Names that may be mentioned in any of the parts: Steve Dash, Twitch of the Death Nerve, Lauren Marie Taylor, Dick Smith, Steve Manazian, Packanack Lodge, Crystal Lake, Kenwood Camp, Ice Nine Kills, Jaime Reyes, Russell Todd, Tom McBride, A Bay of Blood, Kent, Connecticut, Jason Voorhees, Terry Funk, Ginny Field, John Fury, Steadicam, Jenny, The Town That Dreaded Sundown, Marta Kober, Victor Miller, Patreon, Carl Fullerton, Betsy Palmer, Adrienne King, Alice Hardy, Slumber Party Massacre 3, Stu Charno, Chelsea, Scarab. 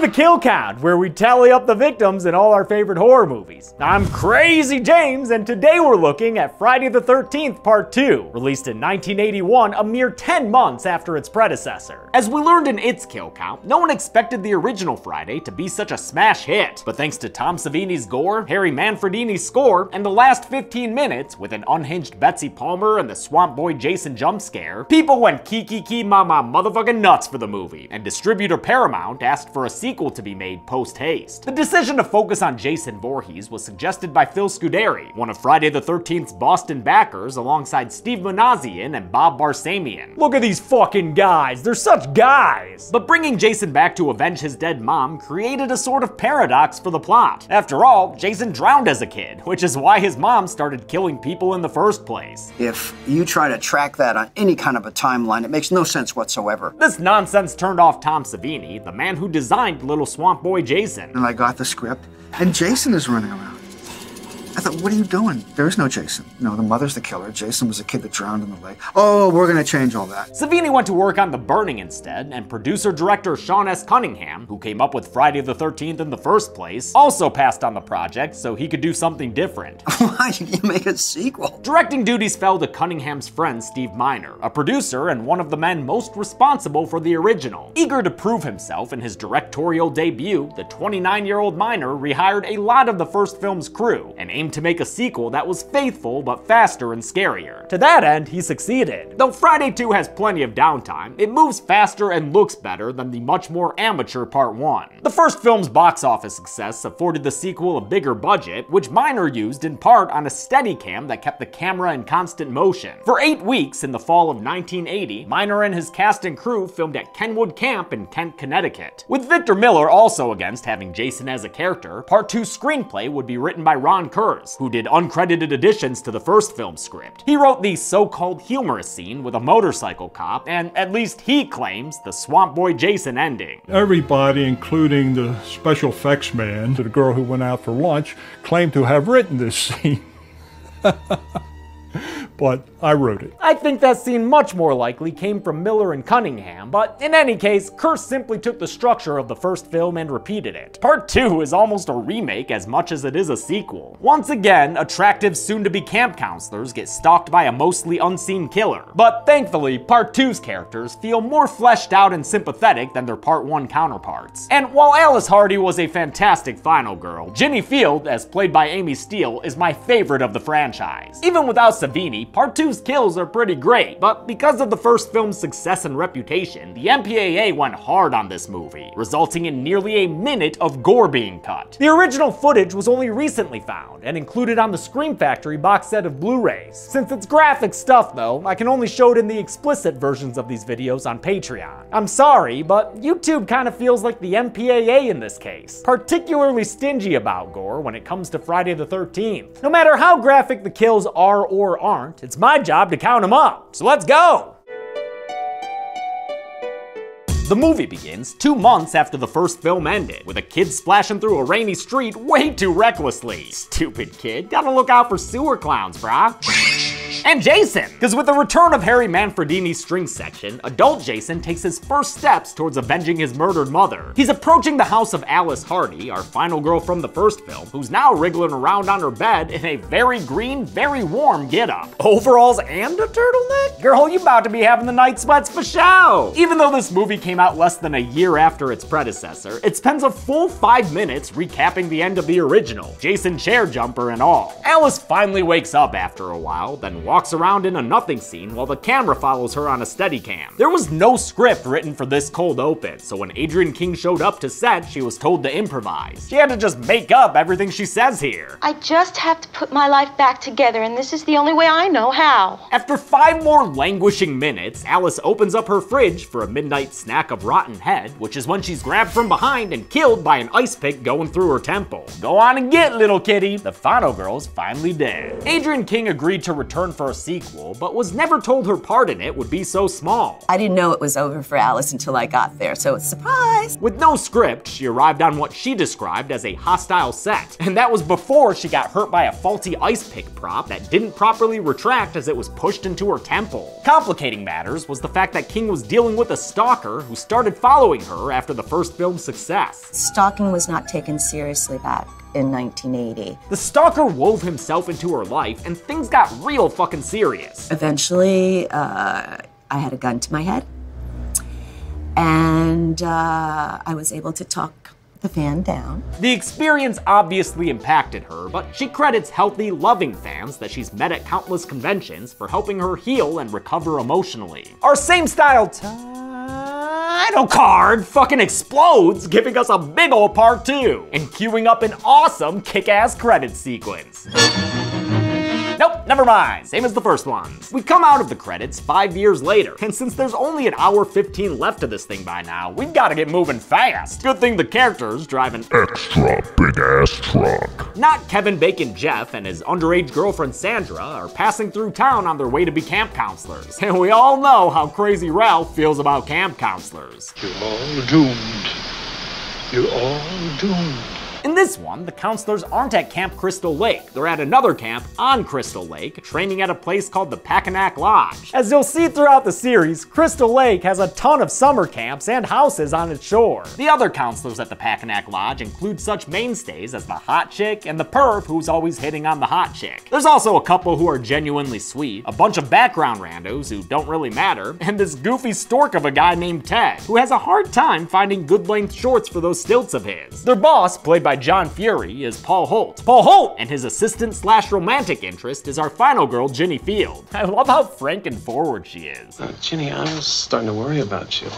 to the Kill Count, where we tally up the victims in all our favorite horror movies. I'm Crazy James, and today we're looking at Friday the 13th Part 2, released in 1981, a mere 10 months after its predecessor. As we learned in its Kill Count, no one expected the original Friday to be such a smash hit, but thanks to Tom Savini's gore, Harry Manfredini's score, and the last 15 minutes, with an unhinged Betsy Palmer and the Swamp Boy Jason jump scare, people went kiki mama motherfucking nuts for the movie, and distributor Paramount asked for a sequel to be made post-haste. The decision to focus on Jason Voorhees was suggested by Phil Scuderi, one of Friday the 13th's Boston backers, alongside Steve Manazian and Bob Barsamian. Look at these fucking guys, they're such guys! But bringing Jason back to avenge his dead mom created a sort of paradox for the plot. After all, Jason drowned as a kid, which is why his mom started killing people in the first place. If you try to track that on any kind of a timeline, it makes no sense whatsoever. This nonsense turned off Tom Savini, the man who designed Little Swamp Boy Jason. And I got the script, and Jason is running around. I thought, what are you doing? There is no Jason. No, the mother's the killer. Jason was a kid that drowned in the lake. Oh, we're gonna change all that. Savini went to work on The Burning instead, and producer-director Sean S. Cunningham, who came up with Friday the 13th in the first place, also passed on the project so he could do something different. Why did you make a sequel? Directing duties fell to Cunningham's friend Steve Miner, a producer and one of the men most responsible for the original. Eager to prove himself in his directorial debut, the 29-year-old Miner rehired a lot of the first film's crew, and aimed to make a sequel that was faithful but faster and scarier. To that end, he succeeded. Though Friday 2 has plenty of downtime, it moves faster and looks better than the much more amateur Part 1. The first film's box office success afforded the sequel a bigger budget, which Miner used in part on a Steadicam that kept the camera in constant motion. For 8 weeks in the fall of 1980, Miner and his cast and crew filmed at Kenwood Camp in Kent, Connecticut. With Victor Miller also against having Jason as a character, Part 2's screenplay would be written by Ron Kirk, who did uncredited additions to the first film's script. He wrote the so-called humorous scene with a motorcycle cop, and at least he claims the Swamp Boy Jason ending. Everybody, including the special effects man, the girl who went out for lunch, claimed to have written this scene. But I wrote it. I think that scene much more likely came from Miller and Cunningham, but in any case, Kerr simply took the structure of the first film and repeated it. Part 2 is almost a remake as much as it is a sequel. Once again, attractive soon-to-be camp counselors get stalked by a mostly unseen killer, but thankfully, Part 2's characters feel more fleshed out and sympathetic than their Part 1 counterparts. And while Alice Hardy was a fantastic final girl, Ginny Field, as played by Amy Steel, is my favorite of the franchise. Even without Savini, Part 2's kills are pretty great, but because of the first film's success and reputation, the MPAA went hard on this movie, resulting in nearly a minute of gore being cut. The original footage was only recently found, and included on the Scream Factory box set of Blu-rays. Since it's graphic stuff though, I can only show it in the explicit versions of these videos on Patreon. I'm sorry, but YouTube kinda feels like the MPAA in this case, particularly stingy about gore when it comes to Friday the 13th. No matter how graphic the kills are or aren't, it's my job to count them up, so let's go! The movie begins 2 months after the first film ended, with a kid splashing through a rainy street way too recklessly. Stupid kid, gotta look out for sewer clowns, brah. And Jason! Because with the return of Harry Manfredini's string section, adult Jason takes his first steps towards avenging his murdered mother. He's approaching the house of Alice Hardy, our final girl from the first film, who's now wriggling around on her bed in a very green, very warm getup. Overalls and a turtleneck? Girl, you about to be having the night sweats for show! Even though this movie came out less than a year after its predecessor, it spends a full 5 minutes recapping the end of the original, Jason chair jumper and all. Alice finally wakes up after a while, then walks around in a nothing scene while the camera follows her on a Steadicam. There was no script written for this cold open, so when Adrienne King showed up to set, she was told to improvise. She had to just make up everything she says here. I just have to put my life back together, and this is the only way I know how. After 5 more languishing minutes, Alice opens up her fridge for a midnight snack of rotten head, which is when she's grabbed from behind and killed by an ice pick going through her temple. Go on and get, little kitty. The final girl's finally dead. Adrienne King agreed to return for a sequel, but was never told her part in it would be so small. I didn't know it was over for Alice until I got there, so it's a surprise. With no script, she arrived on what she described as a hostile set, and that was before she got hurt by a faulty ice pick prop that didn't properly retract as it was pushed into her temple. Complicating matters was the fact that King was dealing with a stalker who started following her after the first film's success. Stalking was not taken seriously back in 1980. The stalker wove himself into her life, and things got real fucking serious. Eventually, I had a gun to my head, and I was able to talk the fan down. The experience obviously impacted her, but she credits healthy, loving fans that she's met at countless conventions for helping her heal and recover emotionally. Our same style title card fucking explodes, giving us a big ol' part two, and queuing up an awesome kick-ass credit sequence. Nope, never mind, same as the first ones. We come out of the credits 5 years later, and since there's only an hour 15 left of this thing by now, we've gotta get moving fast. Good thing the characters drive an extra big-ass truck. Not Kevin Bacon Jeff and his underage girlfriend Sandra are passing through town on their way to be camp counselors, and we all know how crazy Ralph feels about camp counselors. You're all doomed. You're all doomed. In this one, the counselors aren't at Camp Crystal Lake. They're at another camp on Crystal Lake, training at a place called the Packanack Lodge. As you'll see throughout the series, Crystal Lake has a ton of summer camps and houses on its shore. The other counselors at the Packanack Lodge include such mainstays as the hot chick and the perv who's always hitting on the hot chick. There's also a couple who are genuinely sweet, a bunch of background randos who don't really matter, and this goofy stork of a guy named Ted, who has a hard time finding good-length shorts for those stilts of his. Their boss, played by John Fury, is Paul Holt. Paul Holt and his assistant slash romantic interest is our final girl, Ginny Field. I love how frank and forward she is. Ginny, I was starting to worry about you.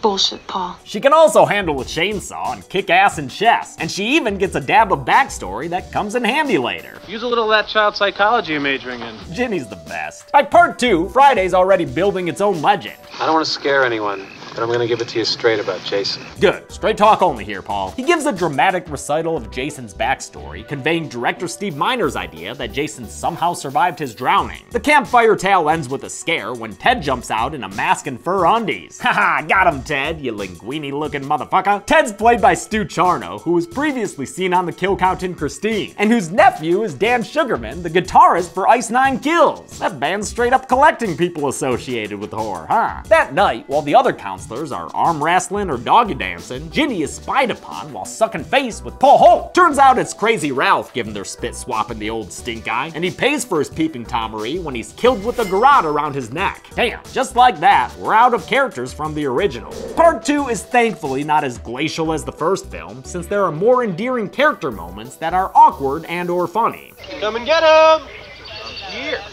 Bullshit, Paul. She can also handle a chainsaw and kick ass in chess, and she even gets a dab of backstory that comes in handy later. Use a little of that child psychology you're majoring in. Ginny's the best. By part two, Friday's already building its own legend. I don't want to scare anyone, but I'm gonna give it to you straight about Jason. Good, straight talk only here, Paul. He gives a dramatic recital of Jason's backstory, conveying director Steve Miner's idea that Jason somehow survived his drowning. The campfire tale ends with a scare when Ted jumps out in a mask and fur undies. Haha, got him, Ted, you linguini-looking motherfucker. Ted's played by Stu Charno, who was previously seen on The Kill Count in Christine, and whose nephew is Dan Sugarman, the guitarist for Ice Nine Kills. That band's straight up collecting people associated with horror, huh? That night, while the other counselors are arm wrestling or doggy dancing, Ginny is spied upon while sucking face with Paul Holt. Turns out it's Crazy Ralph giving their spit swap in the old stink eye, and he pays for his peeping Tomery when he's killed with a garrote around his neck. Damn, just like that, we're out of characters from the original. Part 2 is thankfully not as glacial as the first film, since there are more endearing character moments that are awkward and or funny. Come and get him!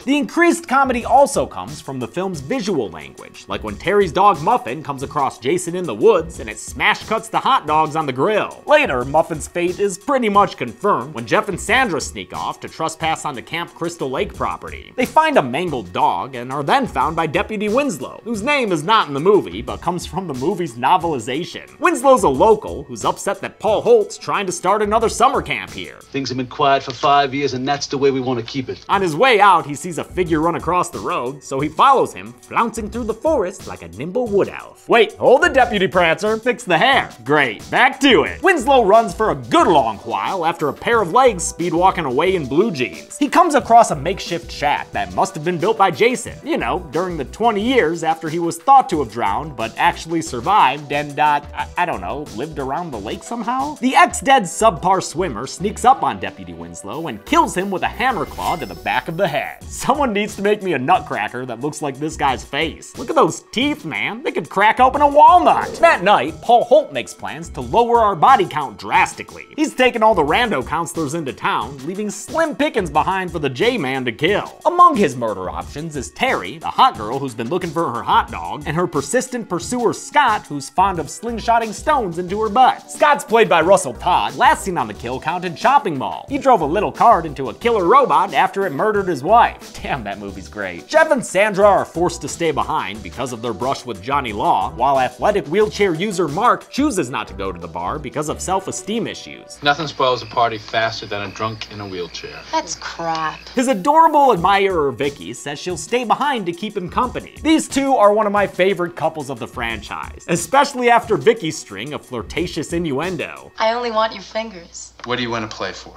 The increased comedy also comes from the film's visual language, like when Terry's dog Muffin comes across Jason in the woods and it smash cuts the hot dogs on the grill. Later, Muffin's fate is pretty much confirmed when Jeff and Sandra sneak off to trespass on the Camp Crystal Lake property. They find a mangled dog and are then found by Deputy Winslow, whose name is not in the movie but comes from the movie's novelization. Winslow's a local who's upset that Paul Holt's trying to start another summer camp here. Things have been quiet for 5 years and that's the way we want to keep it. On his way out, he sees a figure run across the road, so he follows him, flouncing through the forest like a nimble wood elf. Wait, hold the deputy prancer, fix the hair. Great, back to it. Winslow runs for a good long while after a pair of legs speed walking away in blue jeans. He comes across a makeshift shack that must have been built by Jason, you know, during the 20 years after he was thought to have drowned, but actually survived and, I don't know, lived around the lake somehow? The ex-dead subpar swimmer sneaks up on Deputy Winslow and kills him with a hammer claw to the back of the head. Someone needs to make me a nutcracker that looks like this guy's face. Look at those teeth, man. They could crack open a walnut. That night, Paul Holt makes plans to lower our body count drastically. He's taken all the rando counselors into town, leaving slim pickings behind for the J-Man to kill. Among his murder options is Terry, the hot girl who's been looking for her hot dog, and her persistent pursuer Scott, who's fond of slingshotting stones into her butt. Scott's played by Russell Todd, last seen on The Kill Count in Chopping Mall. He drove a little cart into a killer robot after it murdered his wife. wife. Damn, that movie's great. Jeff and Sandra are forced to stay behind because of their brush with Johnny Law, while athletic wheelchair user Mark chooses not to go to the bar because of self-esteem issues. Nothing spoils a party faster than a drunk in a wheelchair. That's crap. His adorable admirer Vicky says she'll stay behind to keep him company. These two are one of my favorite couples of the franchise, especially after Vicky's string of flirtatious innuendo. I only want your fingers. What do you want to play for?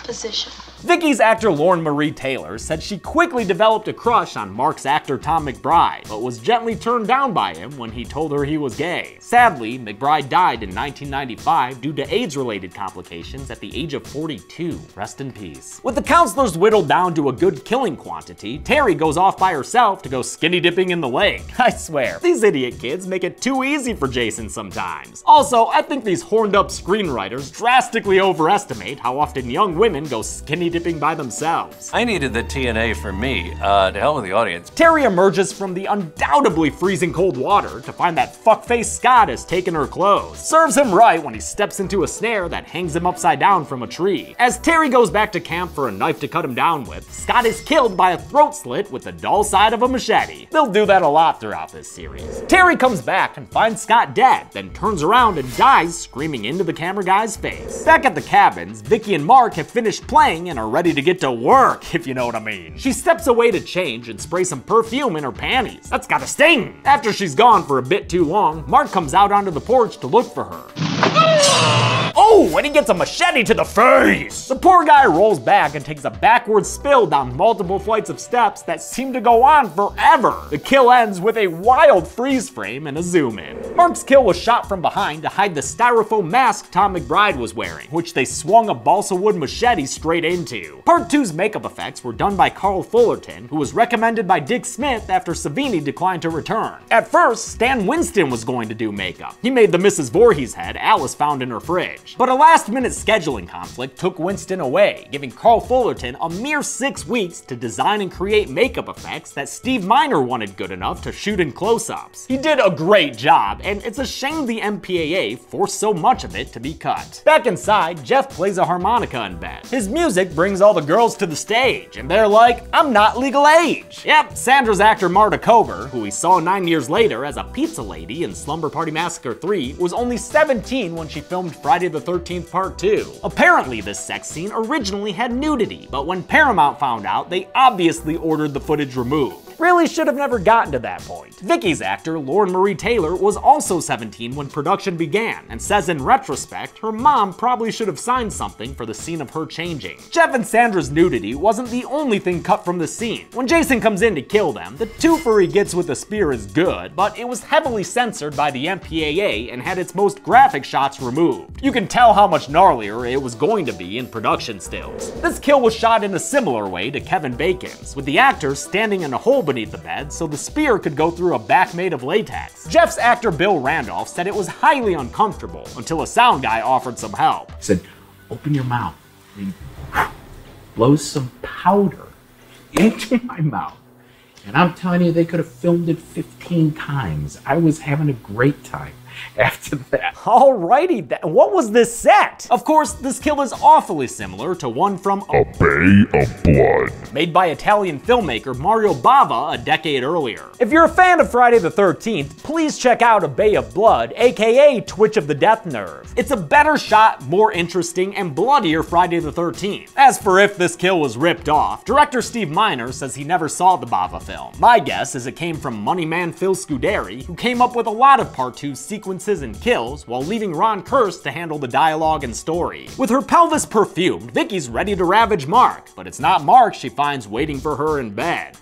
Position. Vicky's actor Lauren Marie Taylor said she quickly developed a crush on Mark's actor Tom McBride, but was gently turned down by him when he told her he was gay. Sadly, McBride died in 1995 due to AIDS-related complications at the age of 42. Rest in peace. With the counselors whittled down to a good killing quantity, Terry goes off by herself to go skinny dipping in the lake. I swear, these idiot kids make it too easy for Jason sometimes. Also, I think these horned-up screenwriters drastically overestimate how often young women go skinny dipping by themselves. I needed the TNA for me, to hell with the audience. Terry emerges from the undoubtedly freezing cold water to find that fuckface Scott has taken her clothes. Serves him right when he steps into a snare that hangs him upside down from a tree. As Terry goes back to camp for a knife to cut him down with, Scott is killed by a throat slit with the dull side of a machete. They'll do that a lot throughout this series. Terry comes back and finds Scott dead, then turns around and dies screaming into the camera guy's face. Back at the cabins, Vicky and Mark have finished playing and are ready to get to work, if you know what I mean. She steps away to change and spray some perfume in her panties. That's gotta sting! After she's gone for a bit too long, Mark comes out onto the porch to look for her. Oh, and he gets a machete to the face! The poor guy rolls back and takes a backwards spill down multiple flights of steps that seem to go on forever. The kill ends with a wild freeze frame and a zoom in. Mark's kill was shot from behind to hide the styrofoam mask Tom McBride was wearing, which they swung a balsa wood machete straight into. Part 2's makeup effects were done by Carl Fullerton, who was recommended by Dick Smith after Savini declined to return. At first, Stan Winston was going to do makeup. He made the Mrs. Voorhees head Alice found in her fridge. But a last-minute scheduling conflict took Winston away, giving Carl Fullerton a mere 6 weeks to design and create makeup effects that Steve Miner wanted good enough to shoot in close-ups. He did a great job, and it's a shame the MPAA forced so much of it to be cut. Back inside, Jeff plays a harmonica in bed. His music brings all the girls to the stage, and they're like, I'm not legal age. Yep, Sandra's actor Marta Kober, who we saw 9 years later as a pizza lady in Slumber Party Massacre 3, was only 17 when she filmed Friday the 13th Part 2. Apparently, this sex scene originally had nudity, but when Paramount found out, they obviously ordered the footage removed. Really should have never gotten to that point. Vicky's actor, Lauren Marie Taylor, was also 17 when production began, and says in retrospect, her mom probably should have signed something for the scene of her changing. Jeff and Sandra's nudity wasn't the only thing cut from the scene. When Jason comes in to kill them, the twofer he gets with a spear is good, but it was heavily censored by the MPAA and had its most graphic shots removed. You can tell how much gnarlier it was going to be in production stills. This kill was shot in a similar way to Kevin Bacon's, with the actors standing in a hole beneath the bed so the spear could go through a back made of latex. Jeff's actor Bill Randolph said it was highly uncomfortable until a sound guy offered some help. He said, open your mouth. And he blows some powder into my mouth. And I'm telling you, they could have filmed it 15 times. I was having a great time after that. Alrighty then, what was this set? Of course, this kill is awfully similar to one from A Bay of Blood, made by Italian filmmaker Mario Bava a decade earlier. If you're a fan of Friday the 13th, please check out A Bay of Blood, aka Twitch of the Death Nerve. It's a better shot, more interesting, and bloodier Friday the 13th. As for if this kill was ripped off, director Steve Miner says he never saw the Bava film. My guess is it came from money man Phil Scuderi, who came up with a lot of Part 2 sequences and kills, while leaving Ron Kirk to handle the dialogue and story. With her pelvis perfumed, Vicky's ready to ravage Mark, but it's not Mark she finds waiting for her in bed.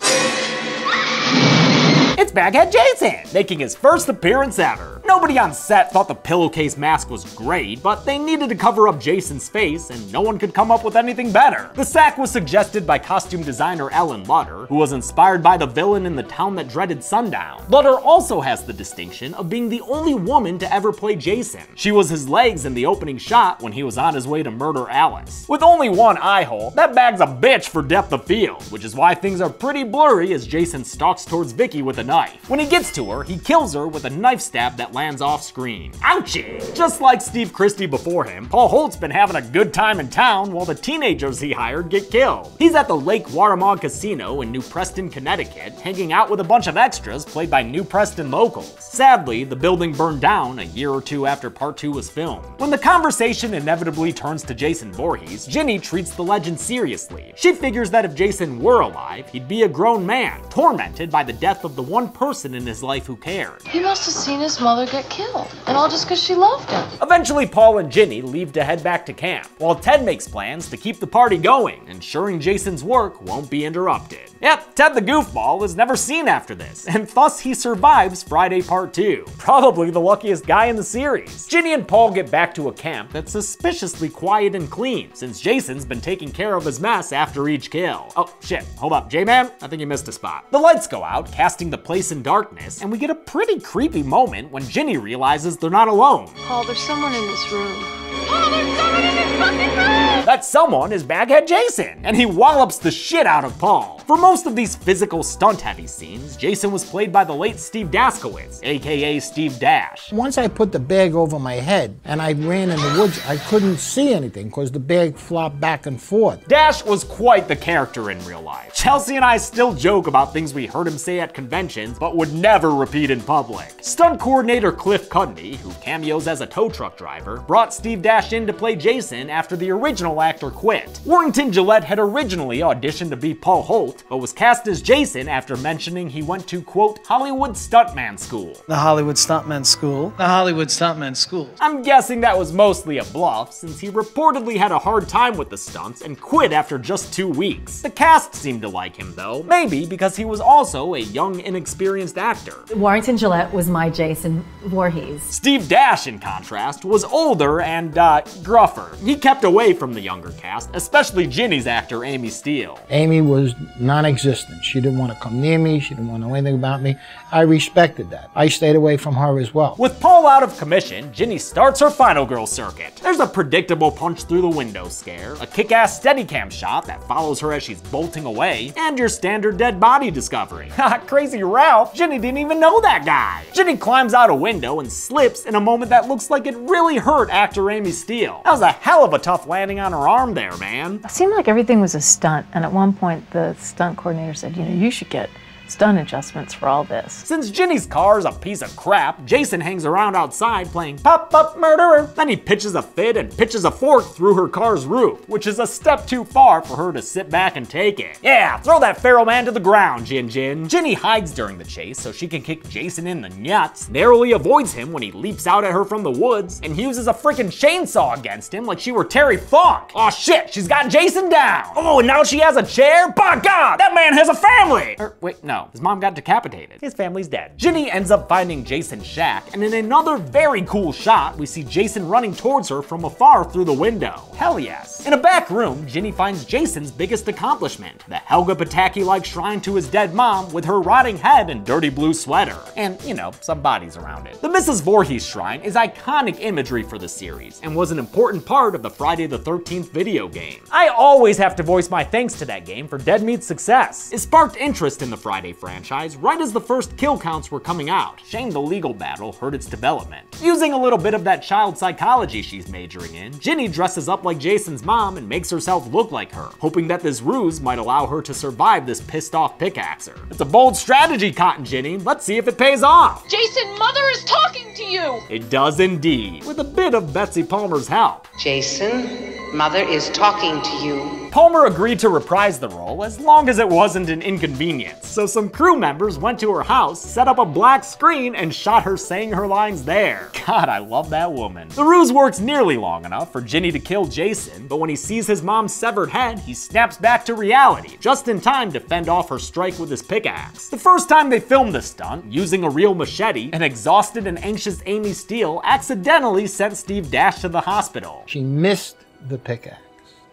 It's Baghead Jason, making his first appearance ever. Nobody on set thought the pillowcase mask was great, but they needed to cover up Jason's face, and no one could come up with anything better. The sack was suggested by costume designer Ellen Lutter, who was inspired by the villain in The Town That Dreaded Sundown. Lutter also has the distinction of being the only woman to ever play Jason. She was his legs in the opening shot when he was on his way to murder Alice. With only one eye hole, that bag's a bitch for depth of field, which is why things are pretty blurry as Jason stalks towards Vicky with a knife. When he gets to her, he kills her with a knife stab that lands off screen. Ouchie! Just like Steve Christie before him, Paul Holt's been having a good time in town while the teenagers he hired get killed. He's at the Lake Waramon Casino in New Preston, Connecticut, hanging out with a bunch of extras played by New Preston locals. Sadly, the building burned down a year or two after Part 2 was filmed. When the conversation inevitably turns to Jason Voorhees, Ginny treats the legend seriously. She figures that if Jason were alive, he'd be a grown man, tormented by the death of the one person in his life who cared. He must have seen his mother get killed, and all just because she loved him. Eventually, Paul and Ginny leave to head back to camp, while Ted makes plans to keep the party going, ensuring Jason's work won't be interrupted. Yep, Ted the Goofball is never seen after this, and thus he survives Friday Part 2. Probably the luckiest guy in the series. Ginny and Paul get back to a camp that's suspiciously quiet and clean, since Jason's been taking care of his mess after each kill. Oh shit, hold up, J-Man, I think you missed a spot. The lights go out, casting the place in darkness, and we get a pretty creepy moment when Ginny realizes they're not alone. Paul, there's someone in this room. Paul, there's someone in this fucking room! That someone is Baghead Jason, and he wallops the shit out of Paul. For most of these physical stunt-heavy scenes, Jason was played by the late Steve Daskowitz, aka Steve Dash. Once I put the bag over my head and I ran in the woods, I couldn't see anything because the bag flopped back and forth. Dash was quite the character in real life. Chelsea and I still joke about things we heard him say at conventions, but would never repeat in public. Stunt coordinator Cliff Cudney, who cameos as a tow truck driver, brought Steve Dash in to play Jason after the original actor quit. Warrington Gillette had originally auditioned to be Paul Holt, but was cast as Jason after mentioning he went to, quote, Hollywood Stuntman School. The Hollywood Stuntman School. The Hollywood Stuntman School. I'm guessing that was mostly a bluff, since he reportedly had a hard time with the stunts and quit after just 2 weeks. The cast seemed to like him, though, maybe because he was also a young, inexperienced actor. Warrington Gillette was my Jason Voorhees. Steve Dash, in contrast, was older and, gruffer. He kept away from the younger cast, especially Ginny's actor, Amy Steel. Amy was non-existent. She didn't want to come near me. She didn't want to know anything about me. I respected that. I stayed away from her as well. With Paul out of commission, Ginny starts her final girl circuit. There's a predictable punch through the window scare, a kick-ass steadicam shot that follows her as she's bolting away, and your standard dead body discovery. Ha, crazy Ralph, Ginny didn't even know that guy. Ginny climbs out a window and slips in a moment that looks like it really hurt actor Amy Steel. That was a hell of a tough landing on her arm there, man. It seemed like everything was a stunt, and at one point the stunt coordinator said, you know, you should get stunt adjustments for all this. Since Ginny's car's a piece of crap, Jason hangs around outside playing pop-up murderer. Then he pitches a fit and pitches a fork through her car's roof, which is a step too far for her to sit back and take it. Yeah, throw that feral man to the ground, Jin. Ginny hides during the chase so she can kick Jason in the nuts, narrowly avoids him when he leaps out at her from the woods, and uses a freaking chainsaw against him like she were Terry Funk. Aw shit, she's got Jason down. Oh, and now she has a chair? By God, that man has a family! Or, wait, no. His mom got decapitated. His family's dead. Ginny ends up finding Jason's shack, and in another very cool shot, we see Jason running towards her from afar through the window. Hell yes. In a back room, Ginny finds Jason's biggest accomplishment, the Helga Pataki-like shrine to his dead mom with her rotting head and dirty blue sweater. And, you know, some bodies around it. The Mrs. Voorhees shrine is iconic imagery for the series, and was an important part of the Friday the 13th video game. I always have to voice my thanks to that game for Dead Meat's success. It sparked interest in the Friday franchise right as the first kill counts were coming out. Shame the legal battle hurt its development. Using a little bit of that child psychology she's majoring in, Ginny dresses up like Jason's mom and makes herself look like her, hoping that this ruse might allow her to survive this pissed off pickaxer. It's a bold strategy, Cotton Ginny. Let's see if it pays off. Jason, mother is talking to you! It does indeed, with a bit of Betsy Palmer's help. Jason, mother is talking to you. Palmer agreed to reprise the role as long as it wasn't an inconvenience, so some crew members went to her house, set up a black screen, and shot her saying her lines there. God, I love that woman. The ruse works nearly long enough for Ginny to kill Jason, but when he sees his mom's severed head, he snaps back to reality, just in time to fend off her strike with his pickaxe. The first time they filmed the stunt, using a real machete, an exhausted and anxious Amy Steel accidentally sent Steve Dash to the hospital. She missed the pickaxe.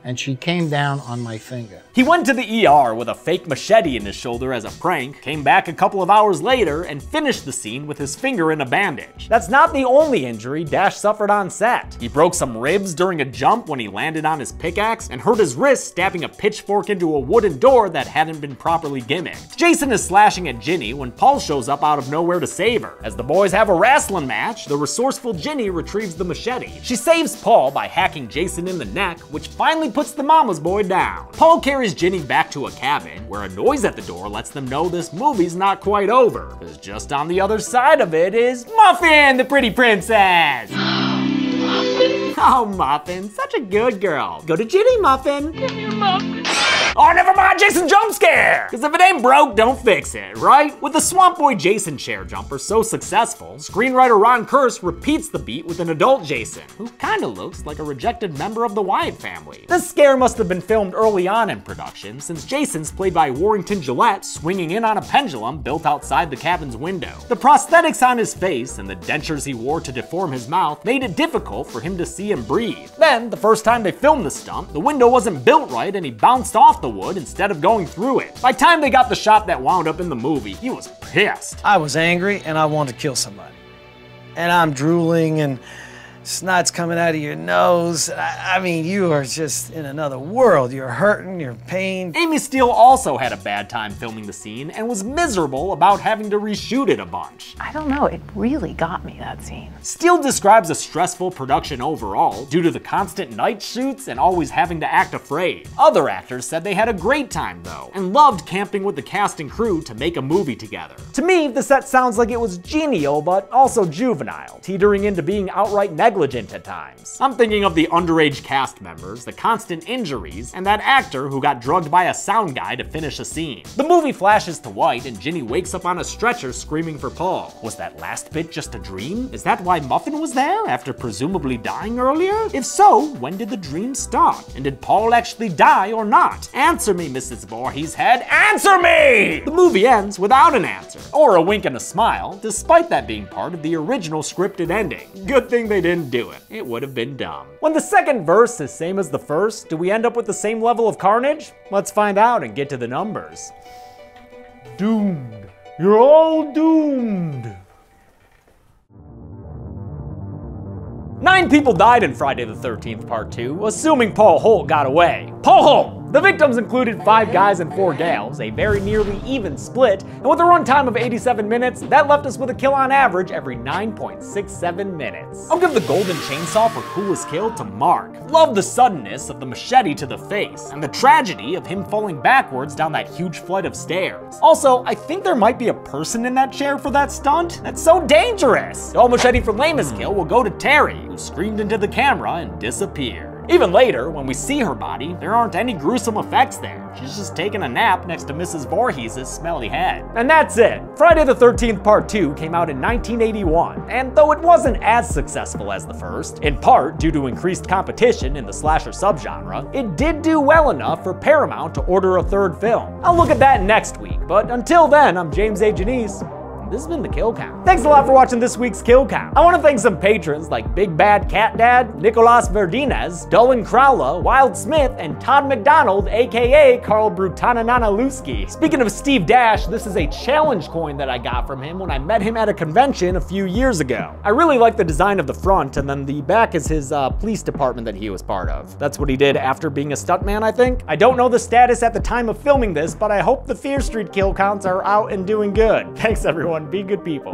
and she came down on my finger. He went to the ER with a fake machete in his shoulder as a prank, came back a couple of hours later, and finished the scene with his finger in a bandage. That's not the only injury Dash suffered on set. He broke some ribs during a jump when he landed on his pickaxe, and hurt his wrist stabbing a pitchfork into a wooden door that hadn't been properly gimmicked. Jason is slashing at Ginny when Paul shows up out of nowhere to save her. As the boys have a wrestling match, the resourceful Ginny retrieves the machete. She saves Paul by hacking Jason in the neck, which finally puts the mama's boy down. Paul carries Ginny back to a cabin, where a noise at the door lets them know this movie's not quite over, because just on the other side of it is Muffin, the pretty princess! Oh, Muffin, such a good girl. Go to Ginny, Muffin. Give me a muffin. Oh, never mind, Jason jump scare! Because if it ain't broke, don't fix it, right? With the Swamp Boy Jason chair jumper so successful, screenwriter Ron Kirk repeats the beat with an adult Jason, who kinda looks like a rejected member of the Wyatt family. This scare must have been filmed early on in production, since Jason's played by Warrington Gillette swinging in on a pendulum built outside the cabin's window. The prosthetics on his face and the dentures he wore to deform his mouth made it difficult for him to see and breathe. Then, the first time they filmed the stunt, the window wasn't built right and he bounced off the wood instead of going through it. By the time they got the shot that wound up in the movie, he was pissed. I was angry and I wanted to kill somebody. And I'm drooling and snot's coming out of your nose. I mean, you are just in another world. You're hurting, you're in pain. Amy Steel also had a bad time filming the scene and was miserable about having to reshoot it a bunch. I don't know, it really got me, that scene. Steel describes a stressful production overall due to the constant night shoots and always having to act afraid. Other actors said they had a great time though, and loved camping with the cast and crew to make a movie together. To me, the set sounds like it was genial, but also juvenile, teetering into being outright negligent at times. I'm thinking of the underage cast members, the constant injuries, and that actor who got drugged by a sound guy to finish a scene. The movie flashes to white and Ginny wakes up on a stretcher screaming for Paul. Was that last bit just a dream? Is that why Muffin was there after presumably dying earlier? If so, when did the dream start? And did Paul actually die or not? Answer me, Mrs. Voorhees head, answer me! The movie ends without an answer, or a wink and a smile, despite that being part of the original scripted ending. Good thing they didn't do it. It would have been dumb. When the second verse is same as the first, do we end up with the same level of carnage? Let's find out and get to the numbers. Doomed. You're all doomed. 9 people died in Friday the 13th Part 2, assuming Paul Holt got away. Paul Holt! The victims included 5 guys and 4 gals, a very nearly even split, and with a runtime of 87 minutes, that left us with a kill on average every 9.67 minutes. I'll give the golden chainsaw for coolest kill to Mark. Love the suddenness of the machete to the face, and the tragedy of him falling backwards down that huge flight of stairs. Also, I think there might be a person in that chair for that stunt. That's so dangerous! The old machete for lamest kill will go to Terry, who screamed into the camera and disappeared. Even later, when we see her body, there aren't any gruesome effects there. She's just taking a nap next to Mrs. Voorhees' smelly head. And that's it. Friday the 13th Part 2 came out in 1981, and though it wasn't as successful as the first, in part due to increased competition in the slasher subgenre, it did do well enough for Paramount to order a third film. I'll look at that next week, but until then, I'm James A. Janice. This has been The Kill Count. Thanks a lot for watching this week's Kill Count. I want to thank some patrons like Big Bad Cat Dad, Nicolas Verdinez, Dolan Crowla, Wild Smith, and Todd McDonald, aka Carl Brutanananaluski. Speaking of Steve Dash, this is a challenge coin that I got from him when I met him at a convention a few years ago. I really like the design of the front, and then the back is his police department that he was part of. That's what he did after being a stuntman, I think. I don't know the status at the time of filming this, but I hope the Fear Street Kill Counts are out and doing good. Thanks everyone. Be good people.